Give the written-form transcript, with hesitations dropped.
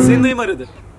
Senin dayım aradı.